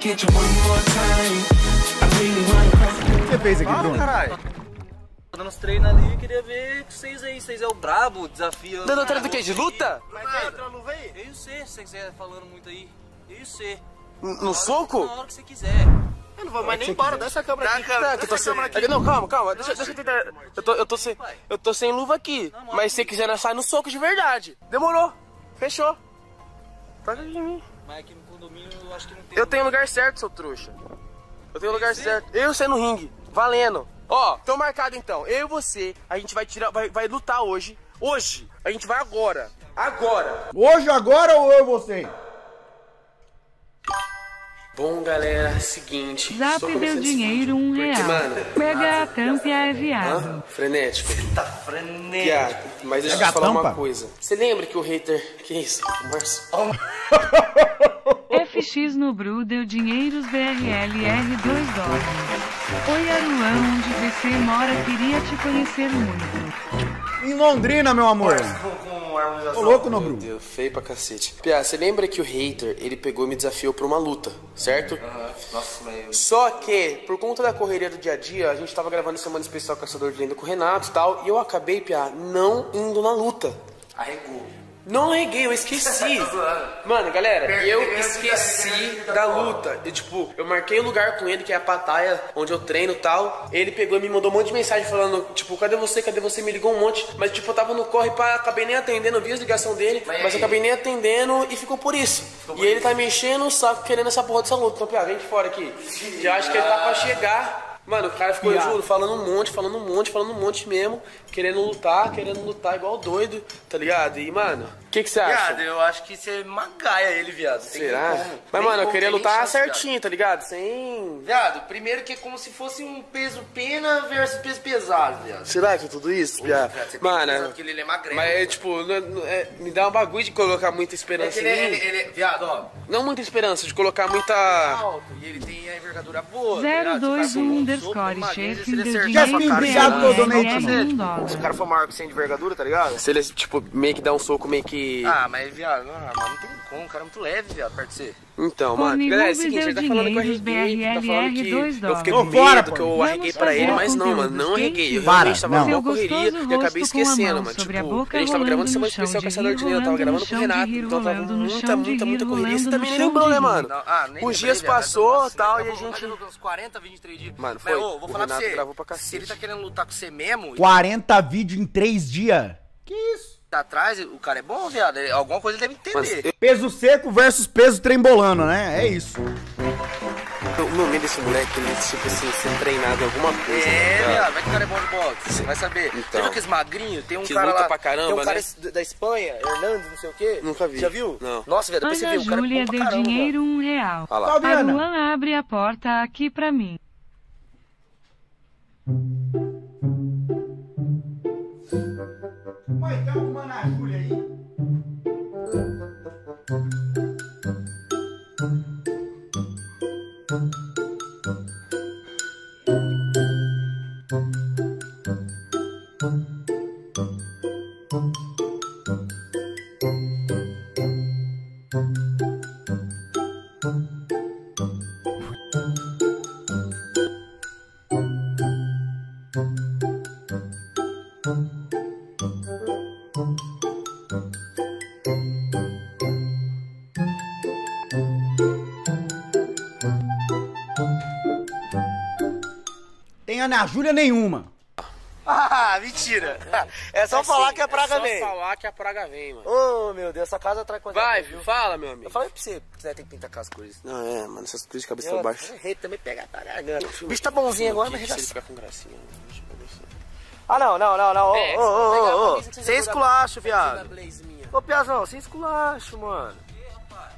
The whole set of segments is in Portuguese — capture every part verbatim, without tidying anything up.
O que você fez aqui, Bruno? Caralho. Tô dando uns treinos ali e queria ver com vocês aí. Vocês é o brabo, desafio. Dando treino do que? De luta? Mas quer entrar no luva aí? Eu e você, se você quiser falando muito aí. Eu e você. No soco? Na hora que você quiser. Eu não vou mais nem embora, dá essa câmera aqui. Não, calma, calma. Deixa eu tentar. Eu tô sem luva aqui. Mas se você quiser, nós sai no soco de verdade. Demorou. Fechou. Toca de mim. Mas aqui no condomínio eu acho que não tem. Eu tenho lugar certo, seu trouxa. Eu tenho lugar certo. Eu e você no ringue. Valendo. Ó, tô marcado então. Eu e você, a gente vai tirar, vai, vai lutar hoje. Hoje. A gente vai agora. Agora. Hoje, agora ou eu e você? Bom, galera, seguinte. Zap deu dinheiro, um real. Porque, mano, pega a tampa e é viado. Frenético. Você tá frenético. Viado. Mas deixa eu te falar uma coisa. Você lembra que o hater... Que isso? F X no Bru deu dinheiros B R L R dois dólares. Oi, Aruan, onde você mora, queria te conhecer muito. Em Londrina, meu amor. Tô louco, não, Bruno. Meu Deus, feio pra cacete. Pia, você lembra que o hater, ele pegou e me desafiou pra uma luta, certo? Uhum. Nossa, mas... Só que, por conta da correria do dia a dia, a gente tava gravando semana especial Caçador de Lenda com o Renato e tal, e eu acabei, Pia, não indo na luta. Arregou. Não arreguei, eu esqueci. Mano, galera, eu esqueci da luta. E, tipo, eu marquei o lugar com ele, que é a pataia, onde eu treino e tal. Ele pegou e me mandou um monte de mensagem falando, tipo, cadê você, cadê você? Me ligou um monte. Mas, tipo, eu tava no corre, pá, acabei nem atendendo, eu vi as ligações dele. Mas, mas eu acabei nem atendendo e ficou por isso. Ficou e bonito. Ele tá me enchendo o saco, querendo essa porra dessa luta. Então, Pia, vem de fora aqui. Já acho que ele tá pra chegar. Mano, o cara ficou, eu juro, falando um monte, falando um monte, falando um monte mesmo, querendo lutar, querendo lutar igual doido, tá ligado? E, mano, o que que você acha? Viado, eu acho que você magaia ele, viado. Tem será? Que... Mas, mano, eu queria lutar chance, certinho, viado. Tá ligado? Sem... Viado, primeiro que é como se fosse um peso pena versus peso pesado, viado. Será que é tudo isso, viado? Viado, você mano, é que ele é magrelo, mas, é, tipo, não, não, é, me dá um bagulho de colocar muita esperança é ele, em mim. Ele, ele, viado, ó. Não muita esperança, de colocar muita... Alto, e ele tem a envergadura boa, zero dois um Score, chefe, Jasmin, obrigado pelo donate. Se o cara for maior que sem envergadura, tá ligado? Se ele, tipo, meio que dá um soco, meio que... Ah, mas, viado, não, não tem como. O cara é muito leve, viado, perto de você. Então, mano, galera, é o seguinte, ele tá falando que eu arreguei, tá falando que eu fiquei com medo, que eu arreguei pra ele, mas não, mano, não arreguei. Eu realmente tava numa correria e acabei esquecendo, mano, tipo, a gente tava gravando semana especial Caçador de Dinheiro, eu tava gravando com o Renato, então tava muita, muita, muita correria, isso também nem lembrou, né, mano? Os dias passou e tal, e a gente... Uns quarenta, vinte e três dias. Mano, foi, ô, vou falar pra você, gravou pra cacete. Se ele tá querendo lutar com você mesmo... quarenta vídeos em três dias? Que isso? Atrás, o cara é bom, viado. Alguma coisa ele deve entender. Eu... Peso seco versus peso trembolando, né? É isso. O nome desse moleque, ele tipo assim, ser treinado em alguma coisa. É, né, viado, vai que o cara é bom de boxe, vai saber. Então, você viu que esse magrinho, tem um que cara luta lá, pra caramba, tem um cara né? Da Espanha, Hernandes, não sei o quê. Nunca vi. Já viu? Não. Nossa, velho, depois você viu, o cara é bom pra caramba. Deu dinheiro um real. Ah lá. A Luan abre a porta aqui pra mim. Mãe, tá arrumando a Júlia aí? Ana Júlia nenhuma. Ah, mentira. É só é falar assim, que a praga é só vem. É só falar que a praga vem, mano. Ô, oh, meu Deus, essa casa atrai coisa. Vai, viu? Fala, meu amigo. Eu falei pra você, você tem que pintar aquelas coisas. Não, é, mano, essas coisas de cabeça pra baixo. O também pega a garganta. O bicho tá bonzinho agora, mas ele ficar com gracinha. Ah, não, não, não, não. É, ô, ô, ô, ô. Sem esculacho, viado. Ô, Piazão, sem esculacho, mano.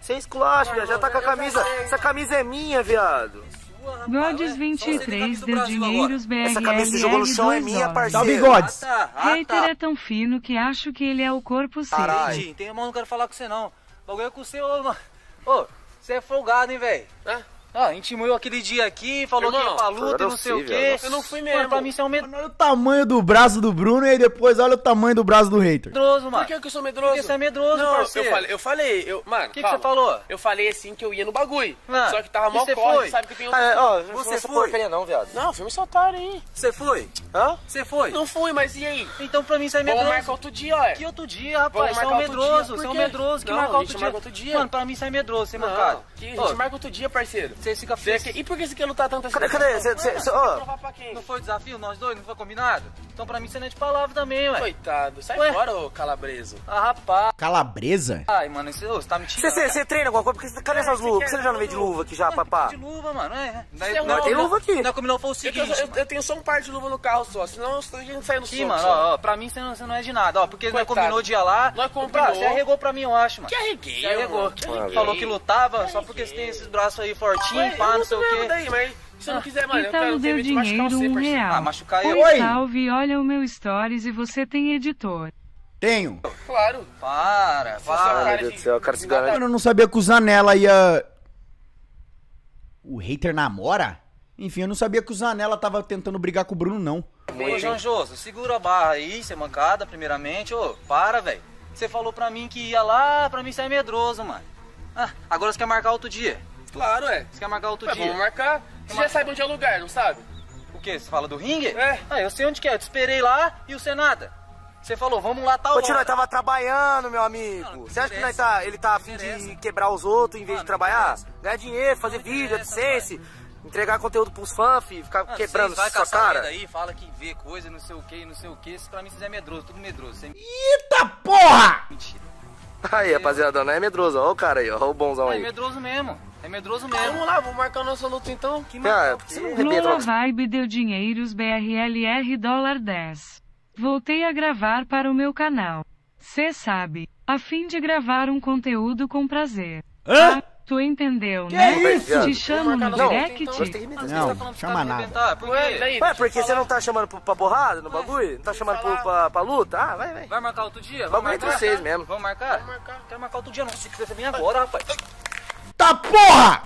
Sem esculacho, viado. Já tá com a camisa. Essa camisa é minha, viado. Godes vinte e três deu dinheiros B R L R. Essa camisa jogou no chão é minha, parceiro. Bigodes. Ah, tá, ah, hater é tão fino que acho que ele é o corpo seco. Caralho, tem a mão, não quero falar com você não. O bagulho é com você, ô, mano. Ô, você é folgado, hein, velho. É? Ah, intimou aquele dia aqui, falou irmão, que ia pra luta e não sei o quê. Eu não fui mesmo. Mano, pra mim você é um medroso. Olha o tamanho do braço do Bruno e depois olha o tamanho do braço do hater. Medroso, mano. Por que, que eu sou medroso? Porque você é medroso, não, parceiro. Eu falei, eu falei eu, mano, o que, que você falou? Eu falei assim que eu ia no bagulho. Mano, só que tava mal corre, sabe que tem um... Ah, ó, você foi? Essa porcaria não, viado. Não, filme soltaram aí. Você foi? Hã? Você foi? Não fui, mas e aí? Então pra mim você é medroso. Vamos marcar outro dia, ó. Que outro dia, rapaz? Você é um medroso, você é um medroso. Que marcar outro dia? Mano, pra mim você é medroso, você é mancado. A gente marca outro dia, parceiro. Você fica feliz. E por que você quer lutar tanto assim? Cadê? Cadê? Cê, cê, cê, oh. Não foi o desafio, nós dois? Não foi combinado? Então pra mim você não é de palavra também, ué. Coitado. Sai ué. fora, ô calabreso. Ah, rapaz. Calabresa? Ai, mano, você, você tá me tirando. Você treina alguma coisa? Porque, cadê é, essas luvas? Por que você já não veio de luva aqui já, não, papá? De luva, mano, é. Daí, não, não, tem luva aqui. Não, combinou foi o seguinte. Eu, eu, eu tenho só um par de luva no carro só, senão a gente sai no soco. Sim, mano, ó, ó, pra mim você não, você não é de nada, ó. Porque nós combinou o dia lá. Nós combinou. Você arregou pra mim, eu acho, mano. Que arreguei, arregou. Falou que lutava só porque você tem esses braços aí fortinhos. Pá, não sei o que. Daí, mas se eu não quiser, mano, então eu quero ter de machucar você, um real. Ah, machucar eu. Oi, salve, olha o meu stories e você tem editor. Tenho. Claro. Para, para. Meu Deus do céu, o cara se garante. Mano, eu não sabia que o Zanella ia... O hater namora? Enfim, eu não sabia que o Zanella tava tentando brigar com o Bruno, não. Ô, Janjoso, segura a barra aí, você é mancada, primeiramente. Ô, para, velho. Você falou pra mim que ia lá, pra mim você é medroso, mano. Ah, agora você quer marcar outro dia? Claro, é. Você quer marcar outro é, dia? Vamos marcar. Você marcar. já sabe onde é o lugar, não sabe? O quê? Você fala do ringue? É. Ah, eu sei onde que é. Eu te esperei lá e o Senada. Você falou, vamos lá tal hora. Ô, tio, nós tava trabalhando, meu amigo. Não, não você acha que nós tá, ele tá afim de quebrar os outros em vez não, de trabalhar? Ganhar dinheiro, fazer não vídeo, AdSense, entregar conteúdo pros fãs, filho, ficar não, quebrando sua cara. Vai caçar aí, fala que vê coisa, não sei o que, não sei o que. Isso pra mim vocês é medroso, tudo medroso. Você... Eita porra! Mentira. Aí, rapaziada, não é medroso, ó o cara aí, ó o bonzão aí. É medroso mesmo. É medroso mesmo. Vamos lá, vou marcar a nossa luta então. Que ah, você não é Lula Vibe deu dinheiros B R L R dólar dez. Voltei a gravar para o meu canal. Cê sabe, a fim de gravar um conteúdo com prazer. Hã? Ah, tu entendeu, que né? É isso? Te chamo no direct? Não, então. não, não, não, não chama nada. Por Ué, Ué, porque você não tá chamando pra borrada no Ué, bagulho? Não tá chamando pra, pra, pra luta? Ah, vai, vai. Vai marcar outro dia? Vai marcar entre vocês mesmo. Vamos marcar? Vamos marcar. Quero marcar outro dia, não. Se quiser vir agora, rapaz. Tá porra!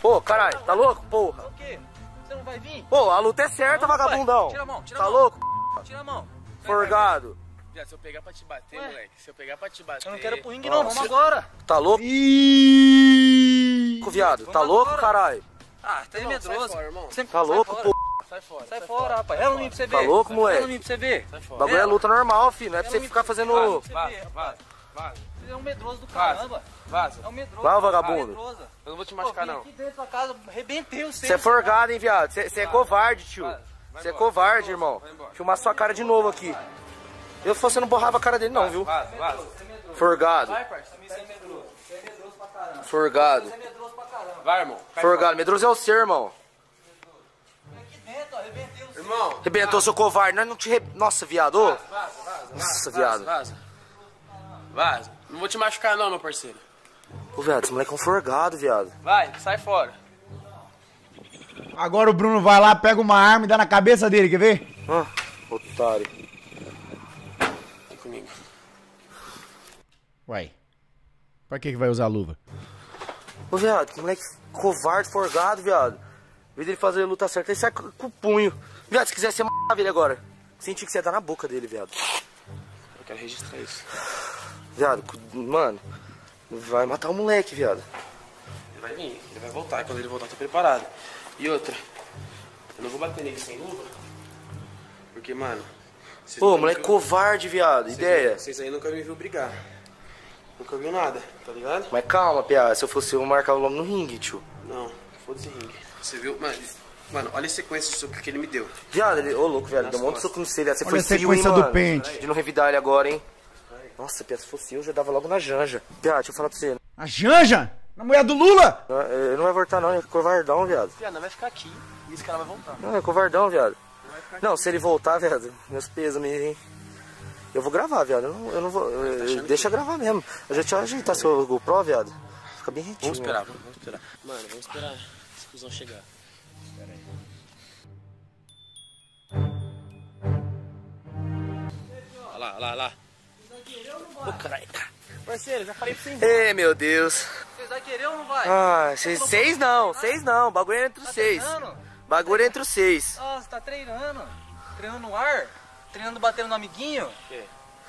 Pô, caralho, tá louco? Porra. O quê? Você não vai vir? Pô, a luta é certa, não, vagabundão. Tira a mão, tira a mão. Tá louco? Tira a mão. Forgado. Se eu pegar pra te bater, Ué? moleque. Se eu pegar pra te bater. Eu não quero pro ringue, não. Vamos agora. Tá louco? Ih! Viado, tá louco, caralho? Ah, tá medroso. Tá louco, pô. Sai fora, sai fora, rapaz. Rela no mim pra você ver. Tá louco, moleque? Rela no mim pra você ver. Bagulho é luta normal, filho. Não é pra você ficar fazendo. Vaza, vaza, vaza. Você é um medroso do caramba. Vaza. É um medroso. Vai, vagabundo. É eu não vou te machucar, Pô, não. Aqui dentro da casa, arrebentei o seu. Você é forgado, hein, viado. Você é covarde, tio. Você é covarde, irmão. Filmar sua cara de novo aqui. Eu se fosse não borrava a cara dele, não, viu? Vaza, vaza. Forgado. Vai, parceiro. Você é medroso. Você é medroso pra caramba. Forgado. Você é medroso pra caramba. Vai, irmão. Forgado. Medroso é o ser, irmão. Aqui dentro, arrebentei o seu. Irmão. Arrebentou, seu covarde. Nós não te. Nossa, viado. Vaza, vaza. Nossa, viado. Vaza. Vaza. Não vou te machucar não, meu parceiro. Ô, viado, esse moleque é um forgado, viado. Vai, sai fora. Agora o Bruno vai lá, pega uma arma e dá na cabeça dele, quer ver? Ah, otário. Vem comigo. Uai, pra que que vai usar a luva? Ô, viado, que moleque covarde, forgado, viado. Em vez dele fazer a luta certa, ele sai com o punho. Viado, se quiser ser m****** ele agora. Senti que você ia dar na boca dele, viado. Eu quero registrar isso. Viado, mano, vai matar o moleque, viado. Ele vai vir, ele vai voltar, e quando ele voltar eu tô preparado. E outra, eu não vou bater nele sem luva, porque, mano... Pô, moleque viu... covarde, viado, vocês ideia. Aí, vocês aí nunca me viu brigar, nunca viu nada, tá ligado? Mas calma, piá, se eu fosse eu marcava logo no ringue, tio. Não, foda-se ringue. Você viu, mano, mano, olha a sequência do soco que ele me deu. Viado, ele... ô oh, louco, viado, deu um monte de soco no seu, você olha foi a sequência frio, hein, do pente. De não revidar ele agora, hein. Nossa, Pia, se fosse eu, já dava logo na Janja. Pia, deixa eu falar pra você. A Janja? Na mulher do Lula? Não, ele não vai voltar não, ele é covardão, viado. Pia, não vai ficar aqui e esse cara vai voltar. Não, é covardão, viado. Não, não se ele voltar, viado, meus pêsames, hein. Eu vou gravar, viado, eu não, eu não vou... Eu, tá deixa que... gravar mesmo. A gente vai ajeitar seu GoPro, viado. Fica bem retinho. Vamos esperar, mano. vamos esperar. Mano, vamos esperar esse cuzão chegar. Espera aí. Olha lá, olha lá, olha lá. Ô, caralho. Parceiro, já falei pra você ir embora. Ei, meu Deus. Vocês vai querer ou não vai? Ah, vocês, seis não, seis não. Bagulho é entre os seis. Bagulho é entre os seis. Ah, você tá treinando? Treinando no ar? Treinando batendo no amiguinho? O quê?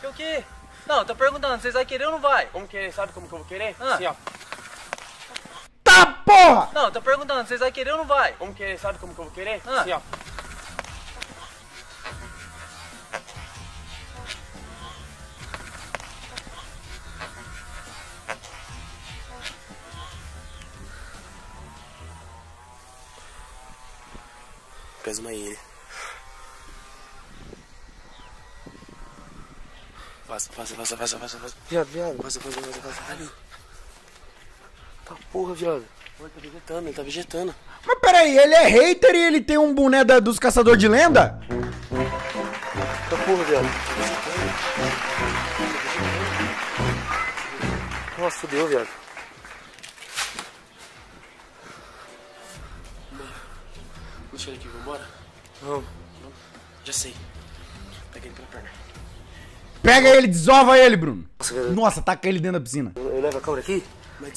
Que o quê? Não, eu tô perguntando, vocês vai querer ou não vai? Como querer? Sabe como que eu vou querer? Ah. Assim, ó. Tá, porra! Não, eu tô perguntando, vocês vai querer ou não vai? Como querer? Sabe como que eu vou querer? Ah. Assim, ó. Faz uma ilha. Passa, passa, passa, passa, passa, passa. Viado, viado. Passa, passa, passa, passa. Caralho. Tá porra, viado. Ele tá vegetando, ele tá vegetando. Mas peraí, ele é hater e ele tem um boné da, dos Caçador de Lenda? Tá porra, viado. Nossa, fudeu, viado. Vamos chegar aqui, vambora? Vamos. Já sei. Pega ele pela perna. Pega ele, desova ele, Bruno. Nossa, Nossa taca ele dentro da piscina. Eu, eu levo a câmera aqui?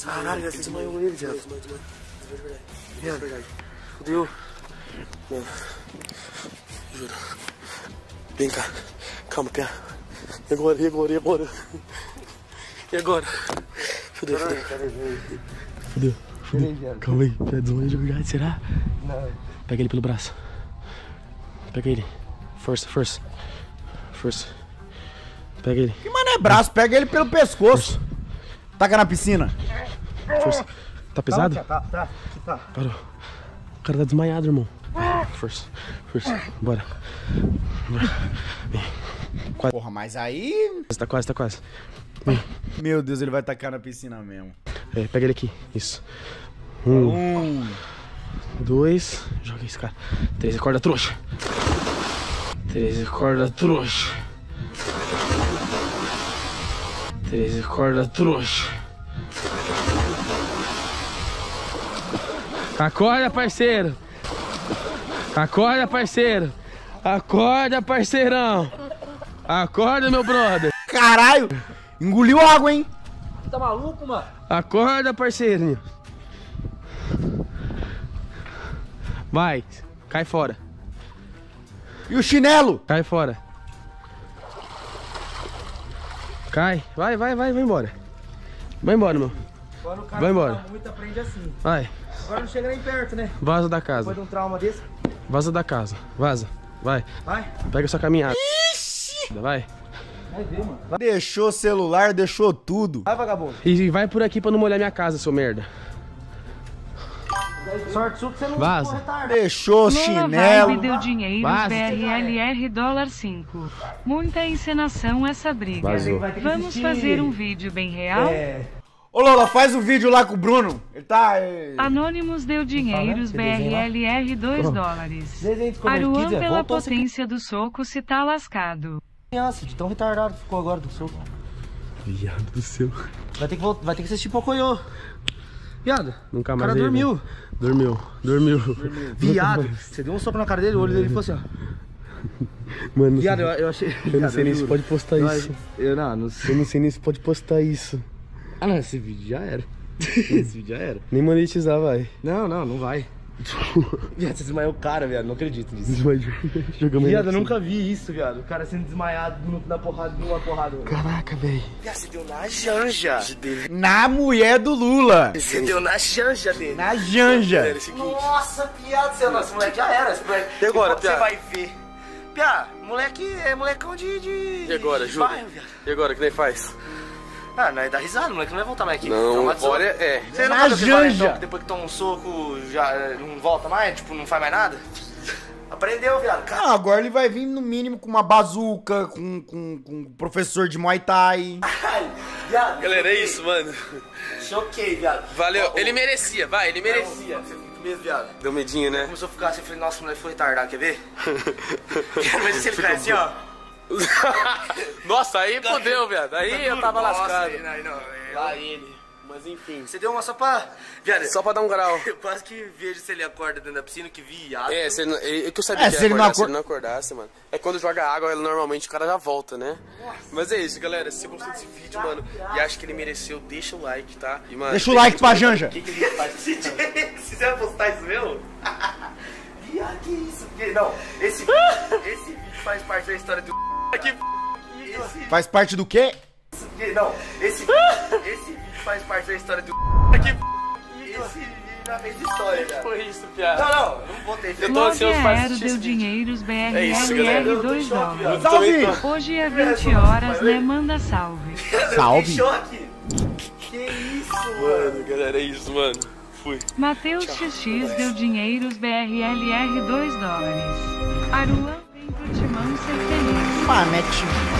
Caralho, você desmaiou ele, viado. Desmaiou, desmaiou. Desmaiou de verdade. Fudeu. Mano, juro. Vem cá. Calma, pia. E agora, e agora, e agora? E agora? Fudeu, fudeu. Fudeu. Fudeu. Calma aí, pia. Desmaiou de verdade, será? Não. Pega ele pelo braço. Pega ele. Força, força. Força. Pega ele. Que mano é braço? Pega ele pelo pescoço. Força. Taca na piscina. Força. Tá pesado? Tá, tá, tá. Parou. O cara tá desmaiado, irmão. Força, força. Bora. Quase. Porra, mas aí... Tá quase, tá quase. Vem. Meu Deus, ele vai tacar na piscina mesmo. É, pega ele aqui. Isso. Um... um. Dois, joga esse cara. Três, acorda trouxa. Três, acorda trouxa. Três, acorda trouxa. Acorda, parceiro. Acorda, parceiro. Acorda, parceirão. Acorda, meu brother. Caralho, engoliu água, hein? Tá maluco, mano? Acorda, parceirinho. Vai, cai fora. E o chinelo? Cai fora. Cai, vai, vai, vai, vai embora. Vai embora, meu. Agora o cara vai embora. Muito, aprende assim. Vai. Agora não chega nem perto, né? Vaza da casa. Depois de um trauma desse. Vaza da casa, vaza, vai. Vai. Pega sua caminhada. Ixi! Vai. Vai ver, mano. Deixou celular, deixou tudo. Vai, vagabundo. E vai por aqui pra não molhar minha casa, seu merda. Sorte sua que você não vaza. Deixou Lula chinelo. Lula deu dinheiro, B R L R dólar cinco. Muita encenação essa briga. Vazou. Vamos fazer um vídeo bem real? É. Ô Lola, faz um vídeo lá com o Bruno. Ele tá... É... Anônimos deu dinheiro, B R L R dois dólares. Aruan pela potência do soco se tá lascado. Nossa, de tão retardado ficou agora do soco. Viado do céu. Vai ter que, voltar, vai ter que assistir Pocoyo. Viado, nunca mais o cara aí, dormiu. Né? Dormiu. Dormiu, dormiu. Viado, você deu um sopro na cara dele, o olho dele ficou assim, ó. Mano, viado, eu, eu achei... Eu viado, não sei nem se pode postar eu isso. Acho... Eu, não, não sei. eu não sei nem se pode postar isso. Ah, não, esse vídeo já era. Esse vídeo já era. Nem monetizar vai. Não, não, não vai. Viado, você desmaiou o cara, viado, não acredito nisso. Desmaiou. Viado, eu nunca vi isso, viado. O cara sendo desmaiado na porrada, numa porrada. Caraca, velho. Viado, você deu na Janja dele. Na mulher do Lula. Você deu na Janja dele. Na Janja. Nossa, piada, você, nossa, moleque já era. Esse moleque. E agora, você vai ver. Piá, moleque é molecão de... de e agora, Júlio? E agora, que nem faz? Ah, não, é dar risada, moleque, não vai voltar mais aqui. Não, agora é. Você não faz o que faz, então, que depois que toma um soco, já não volta mais? Tipo, não faz mais nada? Aprendeu, viado. Ah, agora ele vai vir, no mínimo, com uma bazuca, com, com, com um professor de Muay Thai. Ai, viado. Galera, é isso, mano. Choquei, viado. Valeu. Ó, ele merecia, vai, ele merecia. Não, mesmo, viado. Deu medinho, né? Começou a ficar assim, eu falei, nossa, moleque, foi retardado, quer ver? Mas se ele ficar assim, ó. Nossa, aí fodeu, velho. Aí eu tava lascado. Aí ele. Mas enfim. Você deu uma só pra... Viado, só pra dar um grau. Eu quase que vejo se ele acorda dentro da piscina, que viado. É, se ele não, eu, eu sabia é, que se ele, acordar, ele não acor... se ele não acordasse, mano. É quando joga água, ele, normalmente o cara já volta, né? Nossa. Mas é isso, galera. Se você gostou desse vídeo, mano, e acha que ele mereceu, deixa o like, tá? E, mano, deixa o like pra Janja. O que que ele faz? Se você vai postar isso mesmo? Viado, que isso? Não, esse vídeo, esse vídeo faz parte da história do... Que... Esse... Faz parte do quê? Não, esse vídeo, esse vídeo faz parte da história do... Que... Esse vídeo já fez história, cara. Foi isso, piada. Não, não, não botei. Eu tô ansioso pra assistir esse vídeo. É isso, galera. Eu tô em choque, ó. Salve! Hoje é vinte horas, né? Manda salve. Salve! Que isso, mano. Galera, é isso, mano. Fui. Matheus X deu dinheiros B R L R dois dólares. Aruan vem pro Timão ser feliz. Pá, mete...